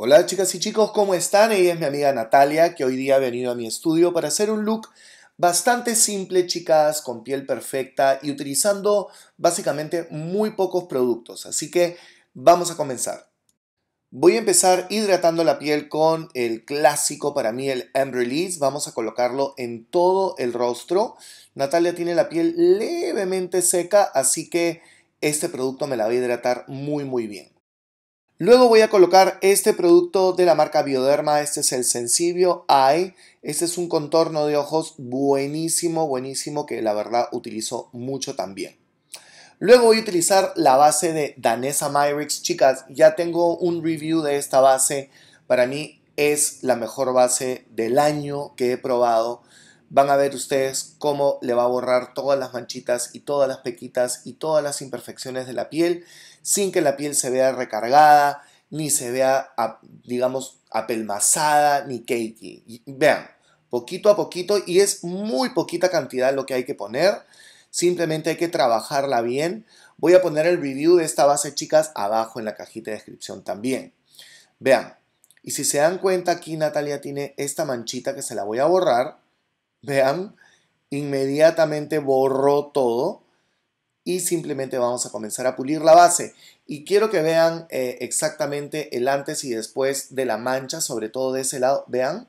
Hola chicas y chicos, ¿cómo están? Ella es mi amiga Natalia, que hoy día ha venido a mi estudio para hacer un look bastante simple, chicas, con piel perfecta y utilizando básicamente muy pocos productos. Así que vamos a comenzar. Voy a empezar hidratando la piel con el clásico para mí, el Embryolisse. Vamos a colocarlo en todo el rostro. Natalia tiene la piel levemente seca, así que este producto me la va a hidratar muy, muy bien. Luego voy a colocar este producto de la marca Bioderma, este es el Sensibio Eye, este es un contorno de ojos buenísimo, buenísimo, que la verdad utilizo mucho también. Luego voy a utilizar la base de Danessa Myricks, chicas, ya tengo un review de esta base, para mí es la mejor base del año que he probado. Van a ver ustedes cómo le va a borrar todas las manchitas y todas las pequitas y todas las imperfecciones de la piel sin que la piel se vea recargada, ni se vea, digamos, apelmazada, ni cakey. Vean, poquito a poquito, y es muy poquita cantidad lo que hay que poner. Simplemente hay que trabajarla bien. Voy a poner el review de esta base, chicas, abajo en la cajita de descripción también. Vean, y si se dan cuenta, aquí Natalia tiene esta manchita que se la voy a borrar. Vean, inmediatamente borró todo y simplemente vamos a comenzar a pulir la base. Y quiero que vean exactamente el antes y después de la mancha, sobre todo de ese lado. Vean,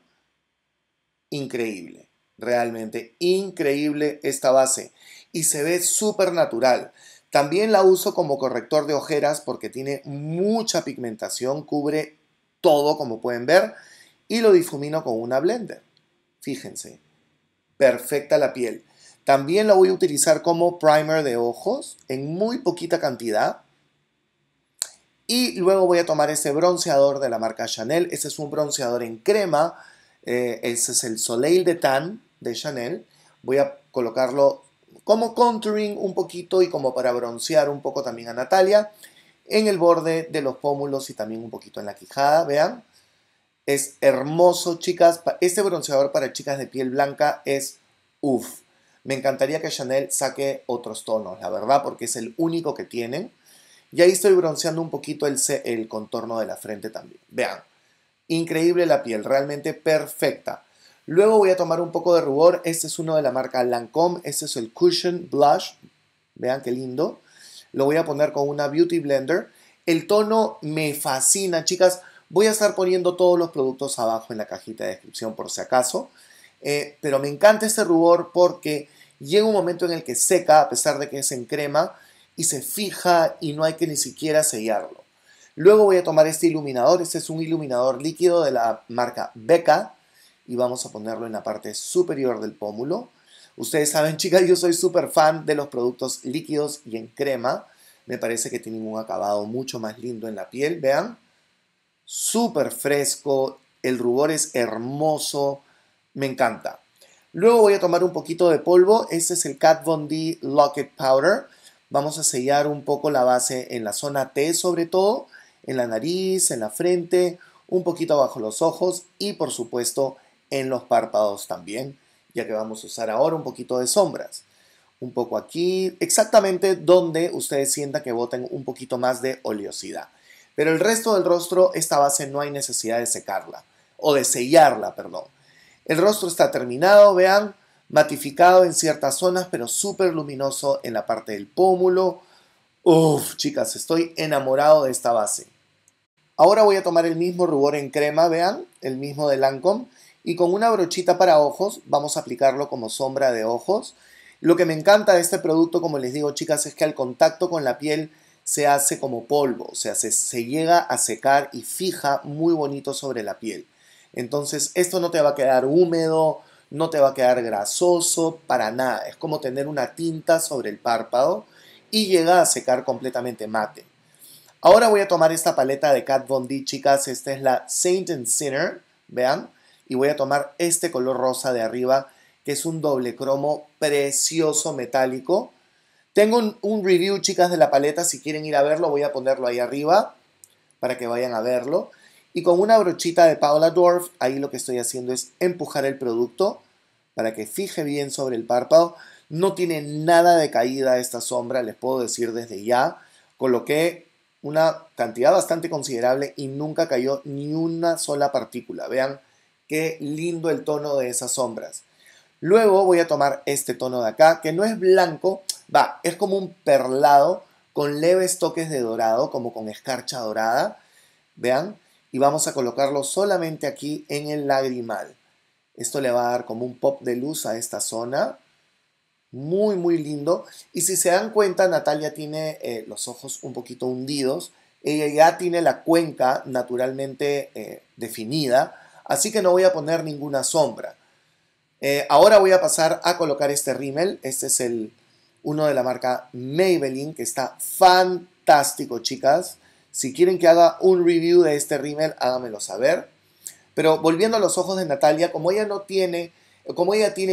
increíble, realmente increíble esta base. Y se ve súper natural. También la uso como corrector de ojeras porque tiene mucha pigmentación, cubre todo como pueden ver. Y lo difumino con una blender, fíjense. Perfecta la piel. También la voy a utilizar como primer de ojos en muy poquita cantidad. Y luego voy a tomar este bronceador de la marca Chanel. Este es un bronceador en crema. Este es el Soleil de Tan de Chanel. Voy a colocarlo como contouring un poquito y como para broncear un poco también a Natalia. En el borde de los pómulos y también un poquito en la quijada. Vean. Es hermoso, chicas. Este bronceador para chicas de piel blanca es uff. Me encantaría que Chanel saque otros tonos, la verdad, porque es el único que tienen. Y ahí estoy bronceando un poquito el contorno de la frente también. Vean, increíble la piel, realmente perfecta. Luego voy a tomar un poco de rubor. Este es uno de la marca Lancome. Este es el Cushion Blush. Vean qué lindo. Lo voy a poner con una Beauty Blender. El tono me fascina, chicas. Voy a estar poniendo todos los productos abajo en la cajita de descripción por si acaso. Pero me encanta este rubor porque llega un momento en el que seca, a pesar de que es en crema, y se fija y no hay que ni siquiera sellarlo. Luego voy a tomar este iluminador. Este es un iluminador líquido de la marca Becca. Y vamos a ponerlo en la parte superior del pómulo. Ustedes saben, chicas, yo soy súper fan de los productos líquidos y en crema. Me parece que tienen un acabado mucho más lindo en la piel. Vean. Súper fresco, el rubor es hermoso, me encanta. Luego voy a tomar un poquito de polvo, este es el Kat Von D Lock It Powder. Vamos a sellar un poco la base en la zona T, sobre todo, en la nariz, en la frente, un poquito bajo los ojos y por supuesto en los párpados también, ya que vamos a usar ahora un poquito de sombras. Un poco aquí, exactamente donde ustedes sientan que boten un poquito más de oleosidad. Pero el resto del rostro, esta base no hay necesidad de secarla, o de sellarla, perdón. El rostro está terminado, vean, matificado en ciertas zonas, pero súper luminoso en la parte del pómulo. Uff, chicas, estoy enamorado de esta base. Ahora voy a tomar el mismo rubor en crema, vean, el mismo de Lancome. Y con una brochita para ojos, vamos a aplicarlo como sombra de ojos. Lo que me encanta de este producto, como les digo, chicas, es que al contacto con la piel se hace como polvo, o sea, se llega a secar y fija muy bonito sobre la piel. Entonces, esto no te va a quedar húmedo, no te va a quedar grasoso, para nada. Es como tener una tinta sobre el párpado y llega a secar completamente mate. Ahora voy a tomar esta paleta de Kat Von D, chicas. Esta es la Saint and Sinner, vean. Y voy a tomar este color rosa de arriba, que es un doble cromo precioso metálico. Tengo un review, chicas, de la paleta. Si quieren ir a verlo, voy a ponerlo ahí arriba para que vayan a verlo. Y con una brochita de Paula Dorf, ahí lo que estoy haciendo es empujar el producto para que fije bien sobre el párpado. No tiene nada de caída esta sombra, les puedo decir desde ya. Coloqué una cantidad bastante considerable y nunca cayó ni una sola partícula. Vean qué lindo el tono de esas sombras. Luego voy a tomar este tono de acá, que no es blanco, es como un perlado con leves toques de dorado, como con escarcha dorada. Vean, y vamos a colocarlo solamente aquí en el lagrimal. Esto le va a dar como un pop de luz a esta zona. Muy, muy lindo. Y si se dan cuenta, Natalia tiene los ojos un poquito hundidos. Ella ya tiene la cuenca naturalmente definida, así que no voy a poner ninguna sombra. Ahora voy a pasar a colocar este rímel. Este es uno de la marca Maybelline, que está fantástico, chicas. Si quieren que haga un review de este rímel, háganmelo saber. Pero volviendo a los ojos de Natalia, como ella tiene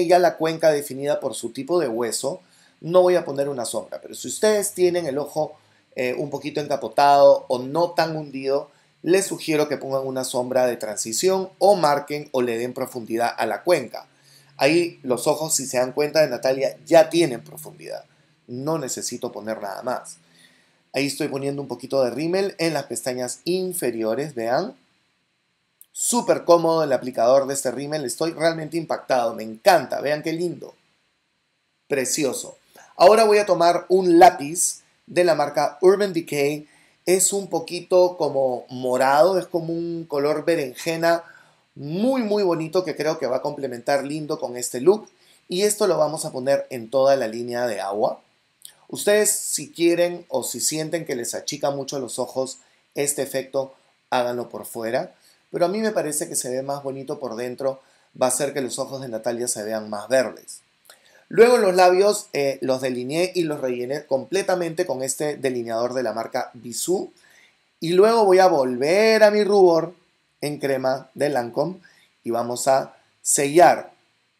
ya la cuenca definida por su tipo de hueso, no voy a poner una sombra. Pero si ustedes tienen el ojo un poquito encapotado o no tan hundido, les sugiero que pongan una sombra de transición o marquen o le den profundidad a la cuenca. Ahí los ojos, si se dan cuenta, de Natalia ya tienen profundidad. No necesito poner nada más. Ahí estoy poniendo un poquito de rímel en las pestañas inferiores, vean. Súper cómodo el aplicador de este rímel, estoy realmente impactado, me encanta, vean qué lindo, precioso. Ahora voy a tomar un lápiz de la marca Urban Decay, es un poquito como morado, es como un color berenjena muy muy bonito que creo que va a complementar lindo con este look, y esto lo vamos a poner en toda la línea de agua. Ustedes si quieren o si sienten que les achica mucho los ojos este efecto, háganlo por fuera. Pero a mí me parece que se ve más bonito por dentro, va a hacer que los ojos de Natalia se vean más verdes. Luego los labios los delineé y los rellené completamente con este delineador de la marca Bissu. Y luego voy a volver a mi rubor en crema de Lancome y vamos a sellar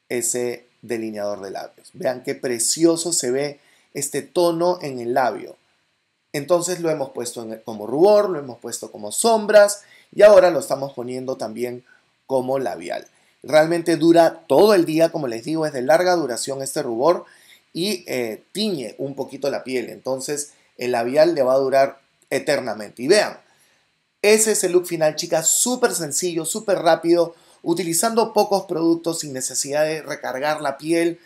ese delineador de labios. Vean qué precioso se ve este tono en el labio. Entonces lo hemos puesto como rubor, lo hemos puesto como sombras. Y ahora lo estamos poniendo también como labial. Realmente dura todo el día, como les digo, es de larga duración este rubor y tiñe un poquito la piel. Entonces el labial le va a durar eternamente. Y vean, ese es el look final, chicas, súper sencillo, súper rápido, utilizando pocos productos sin necesidad de recargar la piel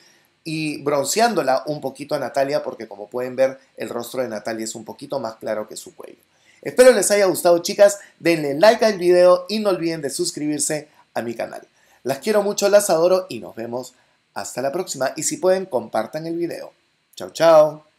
y bronceándola un poquito a Natalia porque como pueden ver el rostro de Natalia es un poquito más claro que su cuello. Espero les haya gustado, chicas, denle like al video y no olviden de suscribirse a mi canal. Las quiero mucho, las adoro y nos vemos hasta la próxima. Y si pueden, compartan el video. Chao, chao.